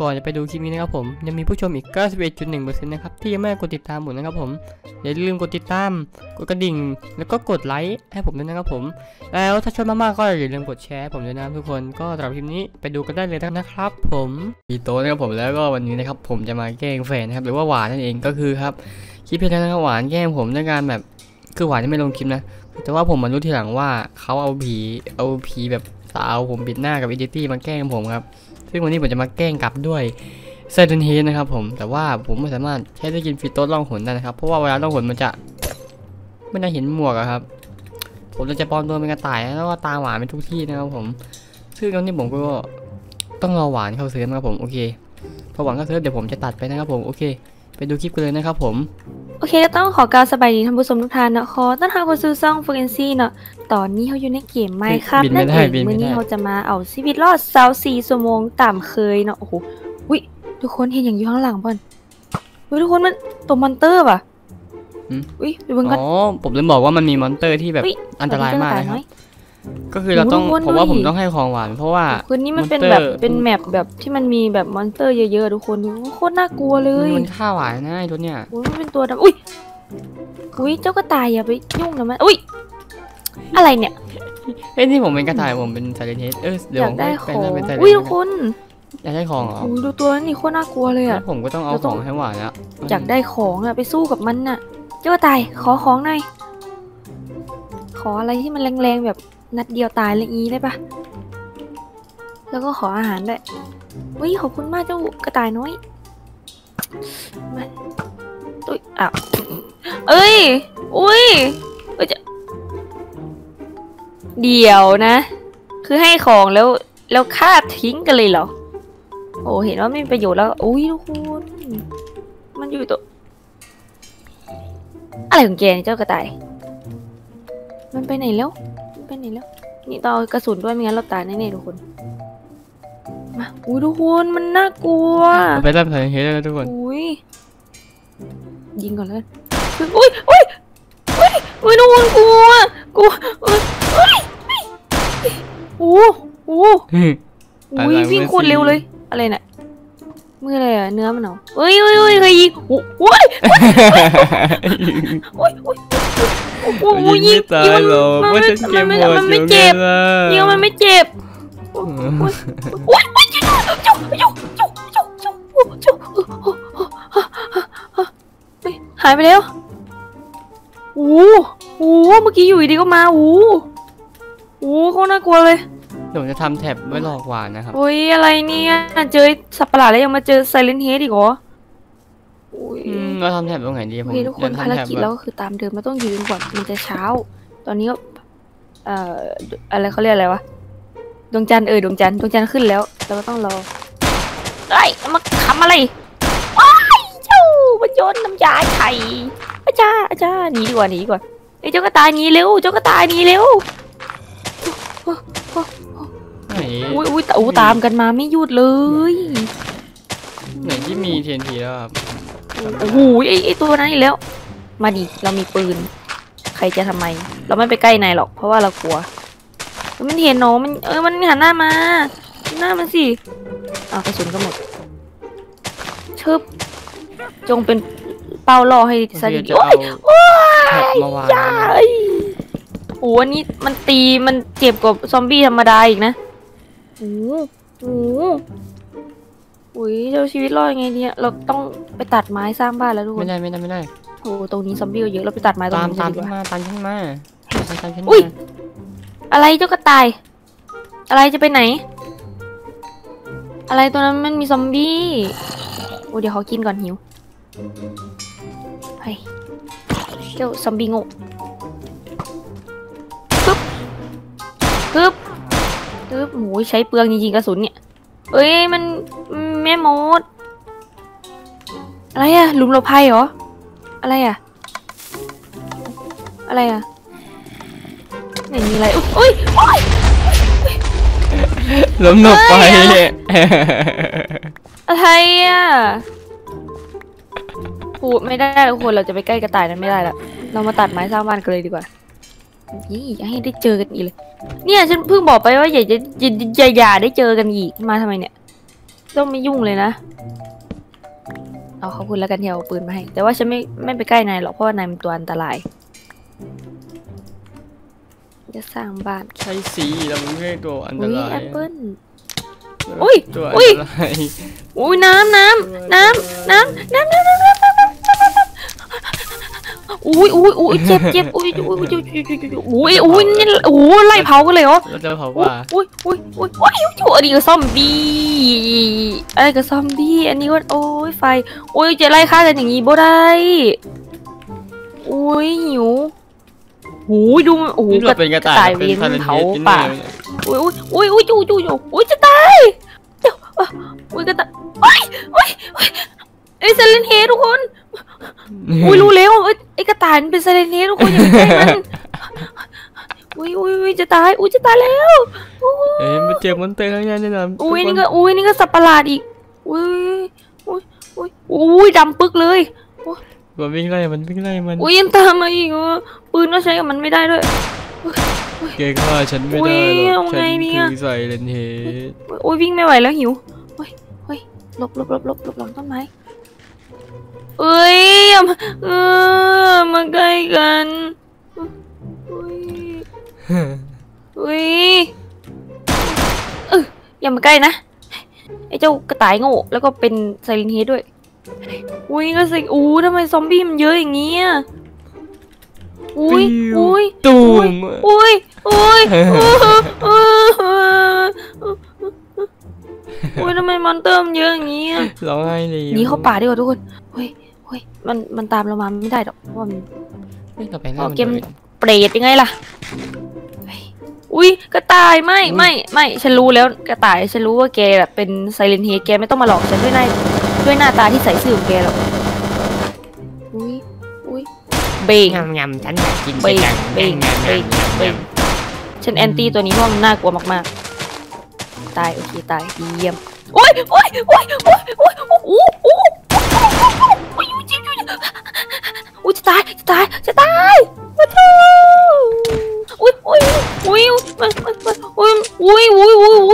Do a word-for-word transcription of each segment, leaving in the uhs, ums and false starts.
ก่อนจะไปดูคลิปนี้นะครับผมยังมีผู้ชมอีก เก้าสิบเอ็ดจุดหนึ่งเปอร์เซ็นต์ นะครับที่ยังไม่กดติดตามผมนะครับผมอย่าลืมกดติดตามกดกระดิ่งแล้วก็กดไลค์ให้ผมด้วยนะครับผมแล้วถ้าชอบมากๆก็อย่าลืมกดแชร์ผมด้วยนะทุกคนก็สำหรับคลิปนี้ไปดูกันได้เลยนะครับผมมีโต้นะครับผมแล้วก็วันนี้นะครับผมจะมาแกล้งแฟนนะครับหรือว่าหวานนั่นเองก็คือครับคลิปที่แล้วนะครับหวานแกล้งผมในการแบบคือหวานจะไม่ลงคลิปนะแต่ว่าผมมารู้ทีหลังว่าเขาเอาผีเอาผีแบบสาวผมปิดหน้ากับเอเจนซี่มาแกล้งผมครับซึ่งวันนี้ผมจะมาแกล้งกลับด้วยเซตเฮดนะครับผมแต่ว่าผมไม่สามารถใช้สกินฟรีโต้ล่องหนได้นะครับเพราะว่าเวลาล่องหนมันจะไม่ได้เห็นหมวกครับผมจะปลอมตัวเป็นกระต่ายแล้วก็ตาหวานไปทุกที่นะครับผมซึ่งตอนนี้ผมก็ต้องรอหวานเข้าเซิร์ฟนะครับผมโอเคพอหวานเข้าเซิร์ฟเดี๋ยวผมจะตัดไปนะครับผมโอเคไปดูคลิปกันเลยนะครับผมโอเคแล้วต้องขอกล่าวสบายดีท่านผู้ชมทุกท่านเนาะขอต้อนรับคุณซูซ่องฟลูเอนซี่เนาะตอนนี้เขาอยู่ในเกมไมค์ครับนั่นเองเมื่อนี้เขาจะมาเอาชีวิตรอดสาวสี่ชั่วโมงต่ำเคยเนาะโอ้โหวิทุกคนเห็นอย่างอยู่ข้างหลังบอลวิทุกคนมันตัวมอนเตอร์ป่ะวิดูมันก็อ๋อผมเลยบอกว่ามันมีมอนเตอร์ที่แบบอันตรายมากนะครับก็คือเราต้องผมว่าผมต้องให้ของหวานเพราะว่าคืนนี้มันเป็นแบบเป็นแมปแบบที่มันมีแบบมอนสเตอร์เยอะๆทุกคนโคตรน่ากลัวเลยมันฆ่าหวานง่ายตัวเนี้ยอุ้ยมันเป็นตัวดำอุ้ยอุ้ยเจ้ากระต่ายอย่าไปยุ่งนะมันอุ้ยอะไรเนี่ยเฮ้ยนี่ผมเป็นกระต่ายผมเป็นไซเรนเฮดเออเดี๋ยวได้ของอุ้ยทุกคนอยากได้ของเหรอดูตัวนี่โคตรน่ากลัวเลยอ่ะผมก็ต้องเอาของให้หวานแล้วอยากได้ของอ่ะไปสู้กับมันน่ะเจ้ากระต่ายขอของหน่อยขออะไรที่มันแรงๆแบบนัดเดียวตายเลยงี้ได้ปะแล้วก็ขออาหารด้วยอุ้ยขอบคุณมากเจ้ากระต่ายน้อยมาตุ้ยอ้าวเอ้ยอุ้ยเอ้ยจะเดี๋ยวนะคือให้ของแล้วแล้วฆ่าทิ้งกันเลยเหรอโอ้เห็นว่าไม่มีประโยชน์แล้วอุ้ยทุกคนมันอยู่ตัวอะไรของแกเจ้ากระต่ายมันไปไหนแล้วนี่แล้วนี่ต่อกระสุนด้วยไม่งั้นเราตายแน่ๆทุกคนมาอุ้ยทุกคนมันน่ากลัวไปเริ่มถ่ายเฮ้ยแล้วทุกคนอุ้ยยิงก่อนเลยอุ้ยอุ้ยอุ้ยอุ้ยทุกคนกลัวกลัวอุ้ยอุ้ยอู้อู้อุ้ยวิ่งโคตรเร็วเลยอะไรน่ะเมื่อไรอะเนื้อมันเหรออุ้ยอุ้ยอุ้ยใครยิงอุ้ยอุ้ยอุ้ยอุ้ยยิงยิงมันมันมันมันไม่เจ็บยิงมันไม่เจ็บหายไปแล้วโอ้โหเมื่อกี้อยู่ดีก็มาโอ้โหโคตรน่ากลัวเลยเดี๋ยวจะทำแท็บไว้หลอกหวานนะครับโอ้ยอะไรเนี่ยเจอสับประหลาดแล้วยังมาเจอไซเลนเฮดอีกเหรอเราทำแท็บตรงไหนดีผมทุกคนภารกิจแล้วก็คือตามเดิมมันต้องยืนก่อนมันจะเช้าตอนนี้ก็เอ่ออะไรเขาเรียกอะไรวะดวงจันทร์เออดวงจันทร์ดวงจันทร์ขึ้นแล้วเราก็ต้องรอไอ้มาทำอะไรว้ายเจ้ามันโยนน้ำยาไข่อาจารย์อาจารย์หนีดีกว่าหนีดีกว่าไอ้เจ้ากระต่ายหนีเร็วเจ้ากระต่ายหนีเร็วอุ้ยอุ้ยแต่ตามกันมาไม่หยุดเลยไหนที่มีเทียนทีแล้วครับโอ้โหไอไอตัวนั้นอีกแล้วมาดิเรามีปืนใครจะทำไมเราไม่ไปใกล้นายหรอกเพราะว่าเรากลัวมันเห็นน้องมันเออมันหันหน้ามาหน้ามันสิอ้าวกระสุนก็หมดเชิบจงเป็นเป้าล่อให้ซะดีโอ้ยโอ้ยยายโอ้โหอันนี้มันตีมันเจ็บกว่าซอมบี้ธรรมดาอีกนะโอ้โหอุ้ยเจ้าชีวิตรอดยังไงเนี่ยเราต้องไปตัดไม้สร้างบ้านแล้วทุกคนไม่ได้ไม่ได้ไม่ได้โอ้ตรงนี้ซอมบี้เยอะเราไปตัดไม้ตรงนี้ตามขึ้นมาตามขึ้นมาตามขึ้นมาอุ้ยอะไรเจ้ากระต่ายอะไรจะไปไหนอะไรตัวนั้นมันมีซอมบี้โอ้เดี๋ยวเขากินก่อนหิวเฮ้ยเจ้าซอมบี้โง่ปึ๊บปึ๊บปึ๊บโอ้ยใช้เปลืองจริงๆกระสุนเนี่ยเอ้ยมันแม่มดอะไรอะหลุมหลบภัยเหรออะไรอะอะไรอะไหนมีอะไรอุ้ยอุ้ยหลุมหลบภัยอะไรอะพูดไม่ได้ทุกคนเราจะไปใกล้กระต่ายนั้นไม่ได้ละเรามาตัดไม้สร้างบ้านกันเลยดีกว่านี่อย่าให้ได้เจอกันอีกเลยเนี่ยฉันเพิ่งบอกไปว่าอย่าจะอย่าได้เจอกันอีกมาทำไมเนี่ย ต้องไม่ยุ่งเลยนะเอาขอบคุณแล้วกันที่เอาปืนมาให้แต่ว่าฉันไม่ไม่ไปใกล้นายหรอกเพราะว่านายเป็นตัวอันตรายจะสร้างบ้านใช้สีแล้วมันไม่ใช่ตัวอันตรายแอปเปิ้ลอุ้ยอุ้ยอุ้ยน้ำน้ำน้ำน้ำน้ำน้ำน้ำน้ำน้ำอุ้ยอุ้ยอุ้ยเจ็บเจ็บอุ้ยอุ้ยอุ้ยอุ้ยอุ้ยนี่อุ้ยไล่เผากันเลยเหรอไล่เผาป่ะอุ้ยอุ้ยอุ้ยอุ้ยอยู่อันนี้ก็ซอมบี้อะไรก็ซอมบี้อันนี้ก็โอ้ยไฟอุ้ยจะไล่ฆ่ากันอย่างงี้บ่ได้อุ้ยหิวหูดูโอ้โหกระต่ายวิ่งเผาป่าอุ้ยอุ้ยอุ้ยจู่จู่อยู่อุ้ยจะตายอุ้ยกระต่ายอุ้ยอุ้ยไอเซเลนเฮทุกคนอุ้ยรู้แล้วไอกระต่ายมันเป็นเซเลนเฮทุกคนอย่าไปใกล้มันอุ้ยอุ้ยจะตายอุ้ยจะตายแล้วเอ้ยมันเจ็บมันเตะแล้วเนี่ยนะอุ้ยนี่ก็อุ้ยนี่ก็สับประหลาดอีกอุ้ยอุ้ยอุ้ยอุ้ยดำปึ๊กเลยมันวิ่งไล่มันวิ่งไล่มันอุ้ยยังตามมาอีกวะปืนก็ใช้กับมันไม่ได้ด้วยเก่งมากฉันไม่ได้หรอกฉันถือใส่เลนเฮดโอ้ยวิ่งไม่ไหวแล้วหิวโอ้ยโอ้ยหลบหลบหลบหลบหลบหลังต้นไม้เอ้ยเออมาใกล้กันอุ้ยอุ้ยเอออย่ามาใกล้นะไอ้เจ้ากระต่ายโง่แล้วก็เป็นใส่เลนเฮดด้วยอุ้ยก็สิอู้ทำไมซอมบี้มันเยอะอย่างงี้อ่ะอุ้ยอุ้ยตุ่มอุ้ยอุ้ยอุ้ยทำไมมอนเตอร์มันเยอะอย่างงี้อ่ะร้องไห้เลยหนีเข้าป่าดีกว่าทุกคนเฮ้ยเฮ้ยมันมันตามเรามาไม่ได้หรอกเพราะมันเอาเกมเปรตยังไงล่ะอุ้ยกระต่ายไม่ไม่ไม่ฉันรู้แล้วกระต่ายฉันรู้ว่าแกแบบเป็นไซเลนเฮดแกไม่ต้องมาหลอกฉันด้วยนะด้วยหน้าตาที่ใส่ซื่อของแกหรอกอุ้ยอุ้ยเบ่งงำฉันอยากกินเบ่งเบ่งเบ่งเบ่งฉันแอนตี้ตัวนี้เพราะมันน่ากลัวมากๆตายโอเคตายเยี่ยมอุ้ยอุ้ยอุ้ยอุ้ยอุ้ยอุ้ยอุ้ยอุ้ยอุ้ยจะตายจะตายจะตายมาเถอะอุ้ยอุ้ยอุ้ยมันมันมันอุ้ยอุ้ยอุ้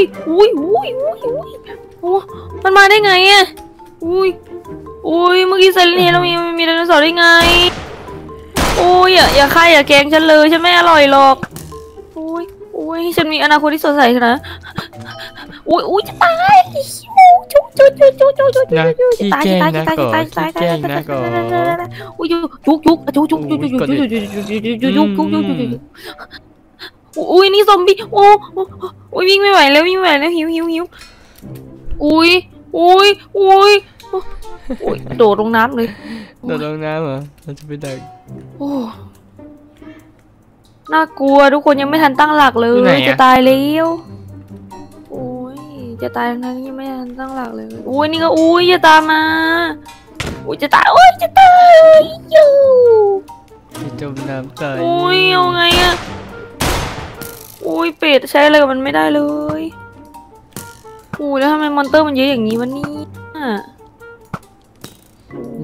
ยอุ้ยอุ้ยอุ้ยอุ้ยอุ้ยมันมาได้ไงอะอุ้ยอุ้ยเมื่อกี้เซเลนเฮดเรามีมีไดโนเสาร์ได้ไงอุ้ยอย่าอย่าฆ่าอย่าแกงฉันเลยฉันไม่อร่อยหรอกอุ้ยอุ้ยฉันมีอนาคตที่สดใสนะอุ้ยอุ้ยจะตายจุ๊จุ๊จุ๊จุ๊จุ๊จุ๊จะตายจะตายจะตายจะตายจะตายจะตายจะตายอุ้ยจุ๊จุ๊จุ๊จุ๊จุ๊จุ๊จุ๊จุ๊จุ๊จุ๊จุ๊จุ๊จุ๊อุ้ยนี่ซอมบี้โอ้อุ้ยวิ่งไม่ไหวแล้ววิ่งไม่ไหวแล้วหิวหิวหิวอุ้ยอุ้ยอุ้ยโดดลงน้ำเลยโดดลงน้ำเหรอเราจะไปดักโอ้น่ากลัวทุกคนยังไม่ทันตั้งหลักเลยจะตายแล้วโอ้ยจะตายทั้งนั้นยังไม่ทันตั้งหลักเลยโอ้ยนี่ก็อุ้ยจะตายมาโอ้ยจะตายโอ้ยจะตายอยู่จมน้ำตายโอ้ยเอาไงอะโอ้ยเป็ดใช้อะไรกับมันไม่ได้เลยโอ้แล้วทำไมมอนเตอร์มันเยอะอย่างนี้วะนี่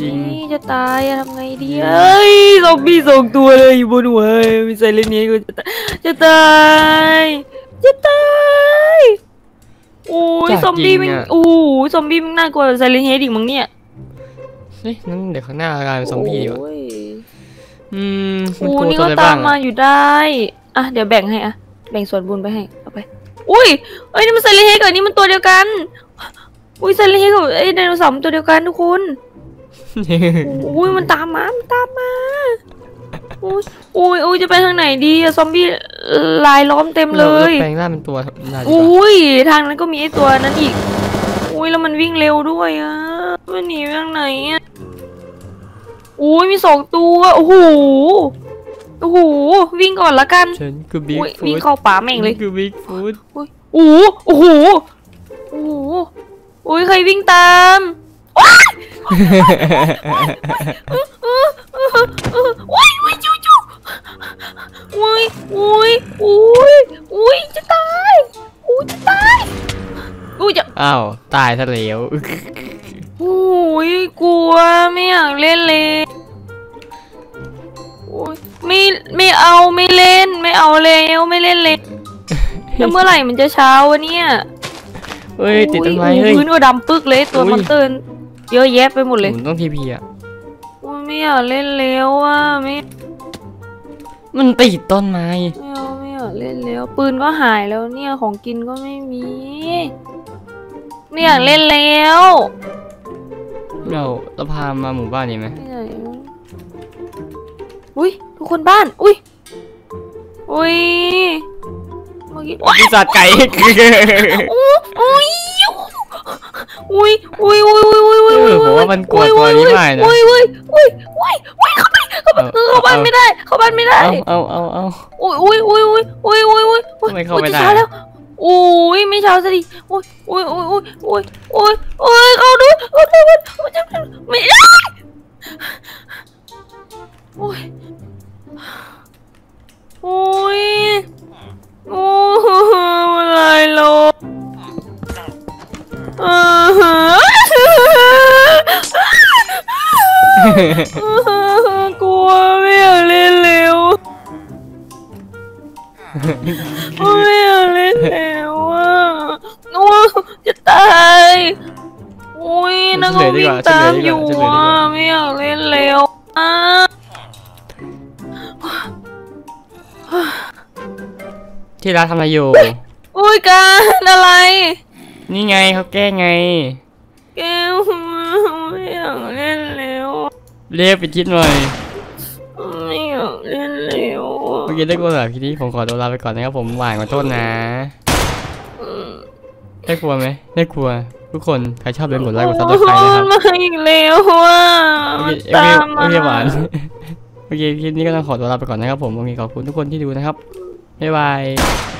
ยิงจะตายทำไงดีเอ้ยซอมบี้สองตัวเลยอยู่บนหัวมีไซเรนเฮดก็จะตายจะตายจะตายโอ้ยซอมบี้มันโอ้ซอมบี้มันน่ากลัวไซเรนเฮดอีกมั้งเนี่ยเฮ้ยนั่นเดี๋ยวข้างหน้ากลายเป็นซอมบี้วะอืมโอ้นี่ก็ตามมาอยู่ได้อ่ะเดี๋ยวแบ่งให้อ่ะแบ่งส่วนบุญไปให้เอาไปอุ้ยเอ้ยนี่มันไซเรนเฮดกับนี่มันตัวเดียวกันอุ้ยไซเรนเฮดกับไอไดโนเสาร์ตัวเดียวกันทุกคนอุ้ยมันตามมามันตามมาอุ้ยอุ้ยจะไปทางไหนดีซอมบี้ลายล้อมเต็มเลยแปลงร่างเป็นตัวอุ้ยทางนั้นก็มีไอตัวนั้นอีกอุ้ยแล้วมันวิ่งเร็วด้วยอ่ะมันหนีไปทางไหนอ่ะอุ้ยมีสองตัวโอ้โหโอ้โหวิ่งก่อนละกันฉันคือบิ๊กฟูดวิ่งเข้าป่าแม่งเลยคือบิ๊กฟูดโอ้โหโอ้โหโอ้โหโอ้ยใครวิ่งตามว้ายว้ายว้ายจูจูว้ายว้ายว้ายว้ายจะตายว้ายจะตายว้ายจะอ้าวตายซะแล้วโอ้ยกลัวไม่อยากเล่นเลยไม่ไม่เอาไม่เล่นไม่เอาแล้วไม่เล่นเลยแล้วเมื่อไหร่มันจะเช้าวะเนี่ย เฮ้ยติดต้นไม้เฮ้ยพื้นก็ดำปึ๊กเลยตัวมันตื่นเยอะแยะไปหมดเลยต้องทีพีอ่ะไม่อยากเล่นเร็วอ่ะไม่มันติดต้นไม้ไม่อยากเล่นเร็วปืนก็หายแล้วเนี่ยของกินก็ไม่มีไม่อยากเล่นเร็วเราเราพามาหมู่บ้านนี้ไหมอุ้ยทุกคนบ้านอุ้ยอุ้ยเมื่อกี้ปีศาจไก่อุ้ยอุ้ยอุ้ยอุ้ยอุ้ยอุ้ยอุ้ยผมว่ามันกลัวตัวนี้มากนะอุ้ยอุ้ยอุ้ยอุ้ยอุ้ยเข้าไปเข้าไปเข้าบ้านไม่ได้เข้าบ้านไม่ได้เอาเอาเอาอุ้ยอุ้ยอุ้ยอุ้ยอุ้ยอุ้ยอุ้ยอุ้ยไม่เข้าไม่ได้แล้วอุ้ยไม่เช้าซะดิอุ้ยอุ้ยอุ้ยอุ้ยอุ้ยอุ้ยอุ้ยเข้าด้วยเข้าด้วยไม่ได้อุ้ยอุ้ยอู้อะไรล่ะอือฮะกลัวไม่อยากเล่นเร็วไม่อยากเล่นเร็วอ่ะนัวจะตายอุ้ยนักวิ่งตามอยู่อ่ะไม่อยากเล่นเร็วอ่ะที่ร้านทำอะไรอยู่อุ้ยการอะไรนี่ไงเขาแก้ไงแก้ไม่อยากเล่นแล้วเรียบไปคิดหน่อยไม่อยากเล่นแล้วเมื่อกี้ได้กลัวแบบพี่ที่ผมขอตัวลาไปก่อนนะครับผมหวานขอโทษนะได้กลัวไหมได้กลัวทุกคนใครชอบเล่นหมดไลค์กดซับสไครต์นะครับมาอีกแล้วว่ะตามมาเมื่อกี้หวานเมื่อกี้คลิปนี้ก็ต้องขอตัวลาไปก่อนนะครับผมวันนี้ขอบคุณทุกคนที่ดูนะครับบ๊ายบาย